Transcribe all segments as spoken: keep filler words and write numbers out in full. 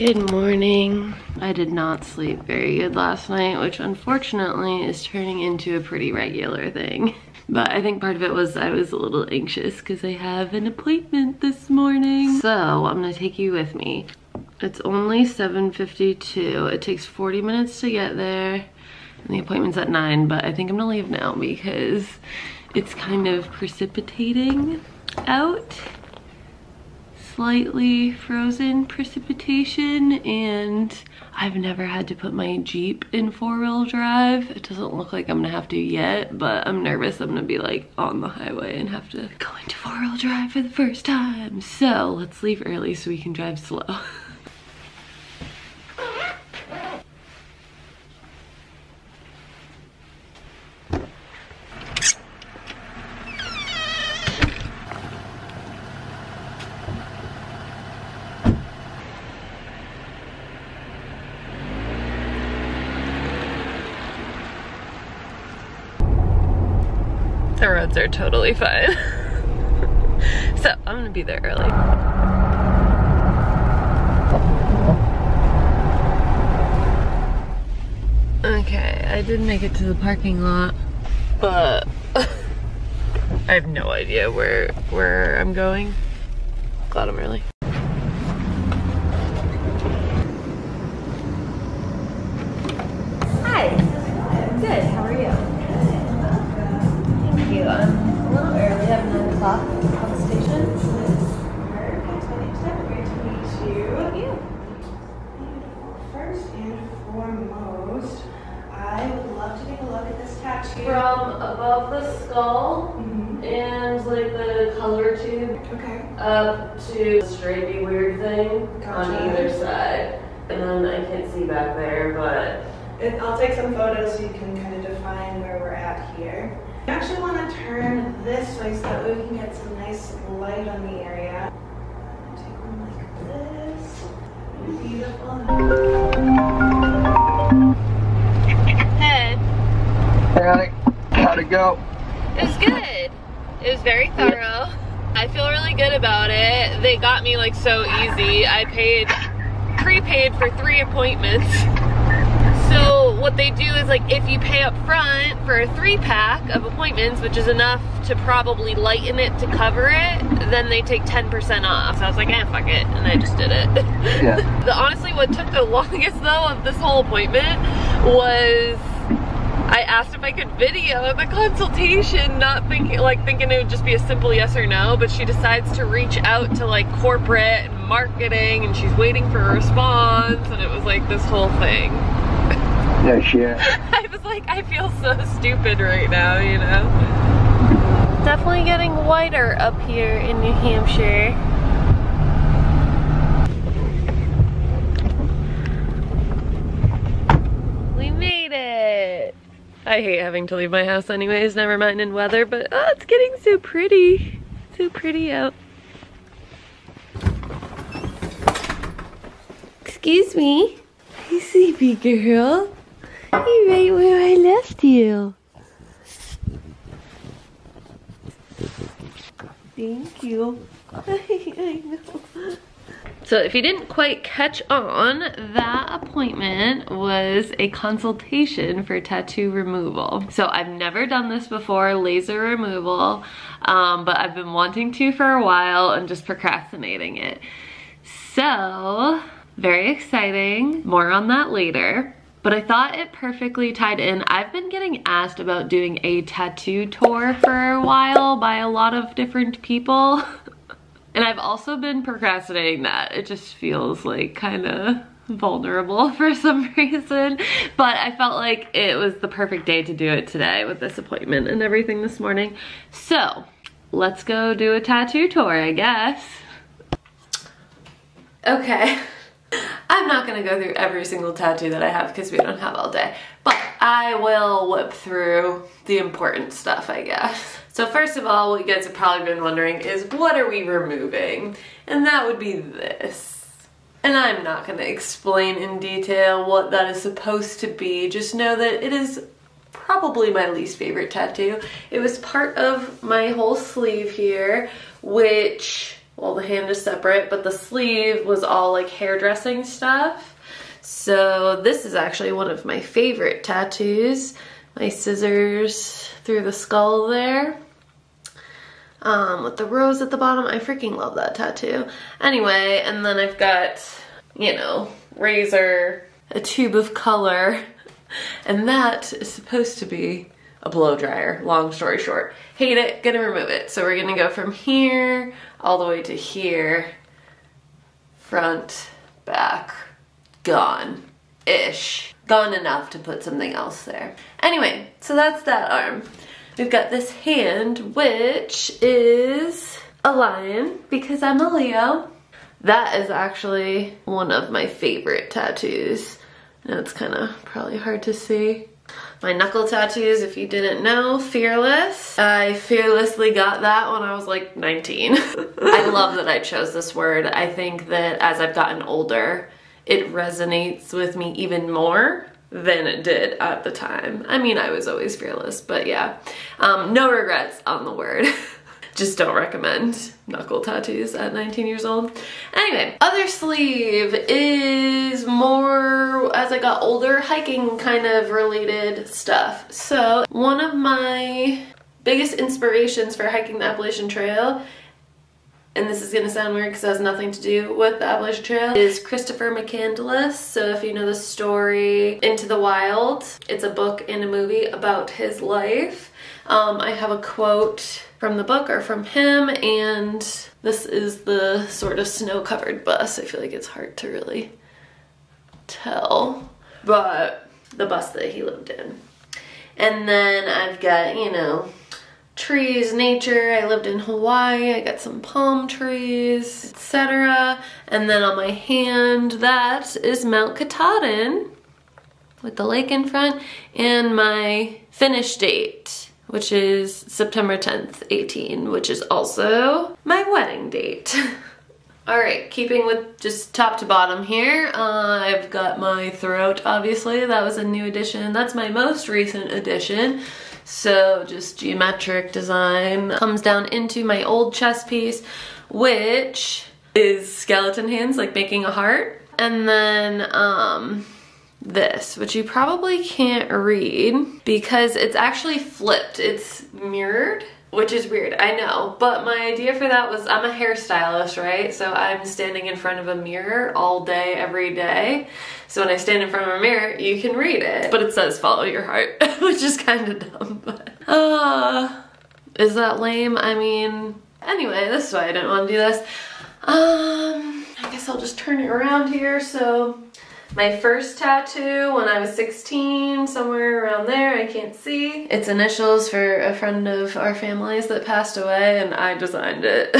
Good morning. I did not sleep very good last night, which unfortunately is turning into a pretty regular thing. But I think part of it was I was a little anxious because I have an appointment this morning. So I'm gonna take you with me. It's only seven fifty-two. It takes forty minutes to get there. And the appointment's at nine, but I think I'm gonna leave now because it's kind of precipitating out. Slightly frozen precipitation, and I've never had to put my Jeep in four-wheel drive. It doesn't look like I'm gonna have to yet, but I'm nervous I'm gonna be like on the highway and have to go into four-wheel drive for the first time. So let's leave early so we can drive slow. The roads are totally fine. So I'm gonna be there early. Okay, I did make it to the parking lot, but I have no idea where where I'm going. Glad I'm early. Hi. Good, how are you? I'm a little early, I'm nine o'clock on the station. Thank you. Beautiful. First and foremost, I would love to take a look at this tattoo. From above the skull, mm-hmm. and like the color tube, okay. up to the straighty weird thing, gotcha. On either side. And then I can't see back there, but... It, I'll take some photos so you can kind of define where we're at here. I actually want to turn this way so that way we can get some nice light on the area. Take one like this. Beautiful. Hey. Hey, how'd it go? It was good. It was very thorough. I feel really good about it. They got me like so easy. I paid, prepaid for three appointments. So what they do is like if you pay up front for a three pack of appointments, which is enough to probably lighten it to cover it, then they take ten percent off. So I was like, eh, fuck it, and I just did it. Yeah. The, honestly, what took the longest though of this whole appointment was I asked if I could video the consultation, not thinking like thinking it would just be a simple yes or no, but she decides to reach out to like corporate and marketing, and she's waiting for a response, and it was like this whole thing. There she is. I was like, I feel so stupid right now, you know? Definitely getting whiter up here in New Hampshire. We made it. I hate having to leave my house anyways, never mind in weather, but oh, it's getting so pretty. So pretty out. Excuse me. Hey, sleepy girl. You're right where I left you. Thank you. I, I know. So if you didn't quite catch on, that appointment was a consultation for tattoo removal. So I've never done this before, laser removal, um, but I've been wanting to for a while and just procrastinating it. So, very exciting. More on that later. But I thought it perfectly tied in. I've been getting asked about doing a tattoo tour for a while by a lot of different people. And I've also been procrastinating that. It just feels like kind of vulnerable for some reason. But I felt like it was the perfect day to do it today with this appointment and everything this morning. So let's go do a tattoo tour, I guess. Okay. I'm not gonna go through every single tattoo that I have because we don't have all day, but I will whip through the important stuff, I guess. So first of all, what you guys have probably been wondering is what are we removing? And that would be this. And I'm not gonna explain in detail what that is supposed to be, just know that it is probably my least favorite tattoo. It was part of my whole sleeve here, which well, the hand is separate, but the sleeve was all like hairdressing stuff. So this is actually one of my favorite tattoos. My scissors through the skull there. Um, with the rose at the bottom. I freaking love that tattoo. Anyway, and then I've got, you know, razor, a tube of color, and that is supposed to be a blow dryer. Long story short. Hate it, gonna remove it. So we're gonna go from here all the way to here. Front, back, gone-ish. Gone enough to put something else there. Anyway, so that's that arm. We've got this hand, which is a lion because I'm a Leo. That is actually one of my favorite tattoos. I know it's kind of probably hard to see. My knuckle tattoos, if you didn't know, fearless. I fearlessly got that when I was like nineteen. I love that I chose this word. I think that as I've gotten older, it resonates with me even more than it did at the time. I mean, I was always fearless, but yeah. Um, no regrets on the word. Just don't recommend knuckle tattoos at nineteen years old. Anyway, other sleeve is more, as I got older, hiking kind of related stuff. So one of my biggest inspirations for hiking the Appalachian Trail, and this is going to sound weird because it has nothing to do with the Appalachian Trail, is Christopher McCandless. So if you know the story Into the Wild, it's a book and a movie about his life. Um, I have a quote from the book or from him, and this is the sort of snow-covered bus. I feel like it's hard to really tell, but the bus that he lived in. And then I've got, you know, trees, nature. I lived in Hawaii. I got some palm trees, et cetera. And then on my hand, that is Mount Katahdin with the lake in front, and my finish date, which is September tenth, eighteen, which is also my wedding date. All right, keeping with just top to bottom here, uh, I've got my throat, obviously. That was a new addition. That's my most recent addition. So just geometric design comes down into my old chest piece, which is skeleton hands, like making a heart. And then um, this, which you probably can't read because it's actually flipped. It's mirrored, which is weird, I know. But my idea for that was, I'm a hairstylist, right? So I'm standing in front of a mirror all day, every day. So when I stand in front of a mirror, you can read it. But it says, follow your heart, which is kind of dumb, but. Uh, is that lame? I mean, anyway, this is why I didn't want to do this. Um, I guess I'll just turn it around here. So my first tattoo when I was sixteen, somewhere around there, I can't see. It's initials for a friend of our family's that passed away, and I designed it.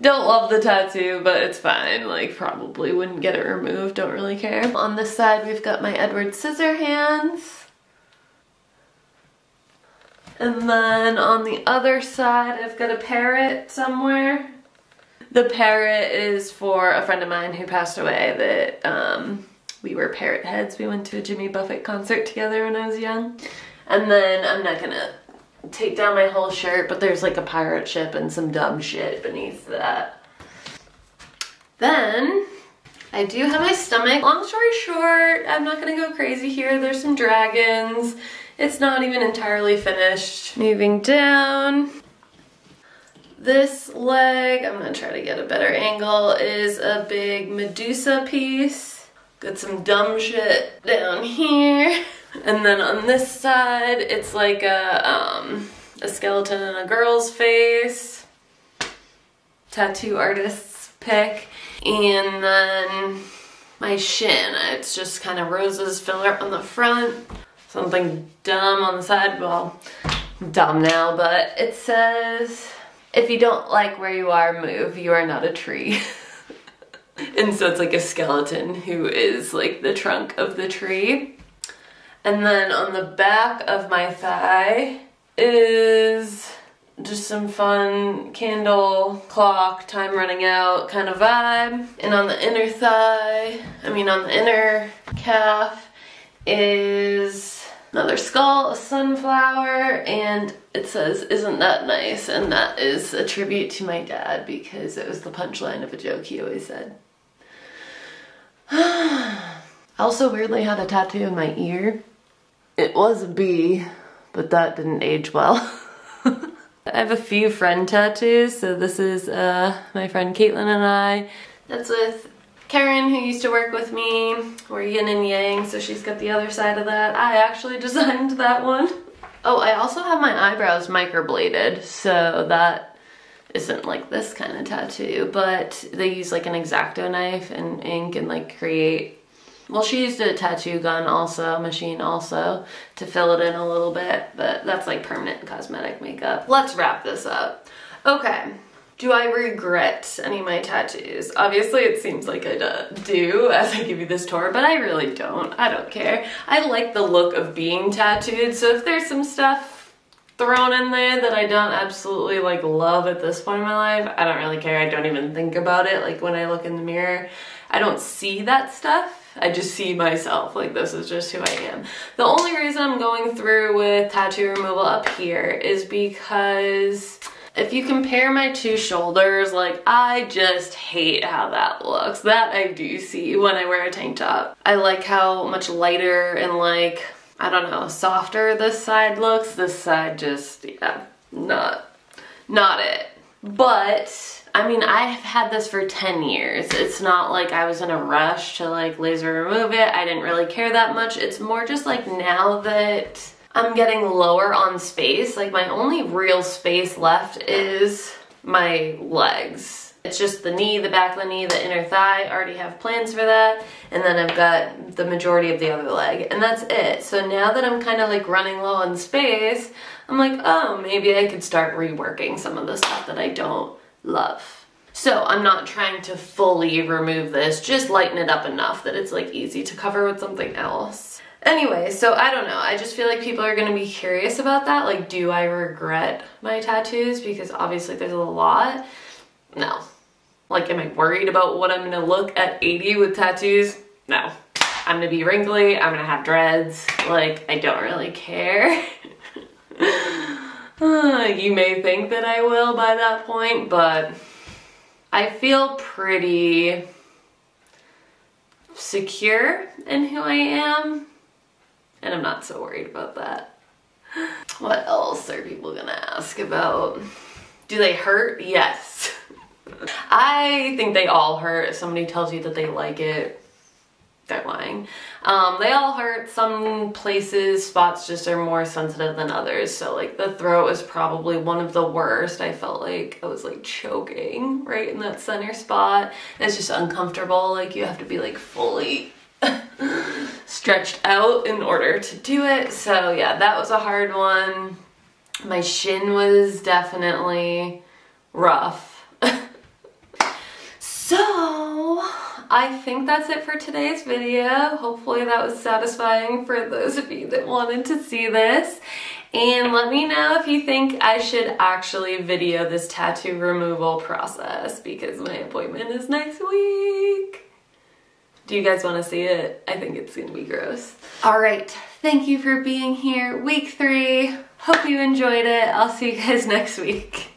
Don't love the tattoo, but it's fine. Like, probably wouldn't get it removed, don't really care. On this side, we've got my Edward Scissorhands. And then on the other side, I've got a parrot somewhere. The parrot is for a friend of mine who passed away that, um, we were parrot heads. We went to a Jimmy Buffett concert together when I was young. And then I'm not gonna take down my whole shirt, but there's like a pirate ship and some dumb shit beneath that. Then I do have my stomach. Long story short, I'm not gonna go crazy here. There's some dragons. It's not even entirely finished. Moving down. This leg, I'm gonna try to get a better angle, is a big Medusa piece. Got some dumb shit down here. And then on this side, it's like a, um, a skeleton and a girl's face. Tattoo artist's pick. And then my shin. It's just kind of roses filler on the front. Something dumb on the side. Well, dumb now, but it says, if you don't like where you are, move. You are not a tree. And so it's like a skeleton who is like the trunk of the tree. And then on the back of my thigh is just some fun candle, clock, time running out kind of vibe. And on the inner thigh, I mean on the inner calf is another skull, a sunflower, and it says, "Isn't that nice?" And that is a tribute to my dad because it was the punchline of a joke he always said. I also weirdly had a tattoo in my ear. It was a bee, but that didn't age well. I have a few friend tattoos, so this is uh, my friend Caitlin and I. That's with Karen, who used to work with me. We're yin and yang, so she's got the other side of that. I actually designed that one. Oh, I also have my eyebrows microbladed, so that isn't like this kind of tattoo, but they use like an X-Acto knife and ink and like create. Well, she used a tattoo gun also, machine also, to fill it in a little bit, but that's like permanent cosmetic makeup. Let's wrap this up. Okay. Do I regret any of my tattoos? Obviously it seems like I do as I give you this tour, but I really don't. I don't care. I like the look of being tattooed, so if there's some stuff thrown in there that I don't absolutely like love at this point in my life, I don't really care. I don't even think about it. Like when I look in the mirror, I don't see that stuff. I just see myself, like this is just who I am. The only reason I'm going through with tattoo removal up here is because if you compare my two shoulders, like I just hate how that looks. That I do see when I wear a tank top. I like how much lighter and like, I don't know, softer this side looks. This side just, yeah, not, not it. But I mean, I've had this for ten years. It's not like I was in a rush to like laser remove it. I didn't really care that much. It's more just like now that I'm getting lower on space, like my only real space left is my legs. It's just the knee, the back of the knee, the inner thigh. I already have plans for that. And then I've got the majority of the other leg and that's it. So now that I'm kind of like running low on space, I'm like, oh, maybe I could start reworking some of the stuff that I don't love. So I'm not trying to fully remove this, just lighten it up enough that it's like easy to cover with something else. Anyway, so I don't know, I just feel like people are gonna be curious about that, like do I regret my tattoos? Because obviously there's a lot. No. Like am I worried about what I'm gonna look at eighty with tattoos? No. I'm gonna be wrinkly, I'm gonna have dreads, like I don't really care. You may think that I will by that point, but I feel pretty secure in who I am, and I'm not so worried about that. What else are people gonna ask about? Do they hurt? Yes. I think they all hurt. If somebody tells you that they like it, they're lying. Um, they all hurt. Some places, spots just are more sensitive than others. So like the throat is probably one of the worst. I felt like I was like choking right in that center spot. And it's just uncomfortable. Like you have to be like fully stretched out in order to do it. So yeah, that was a hard one. My shin was definitely rough. So I think that's it for today's video. Hopefully that was satisfying for those of you that wanted to see this. And let me know if you think I should actually video this tattoo removal process because my appointment is next week. Do you guys want to see it? I think it's gonna be gross. All right, thank you for being here. Week three, hope you enjoyed it. I'll see you guys next week.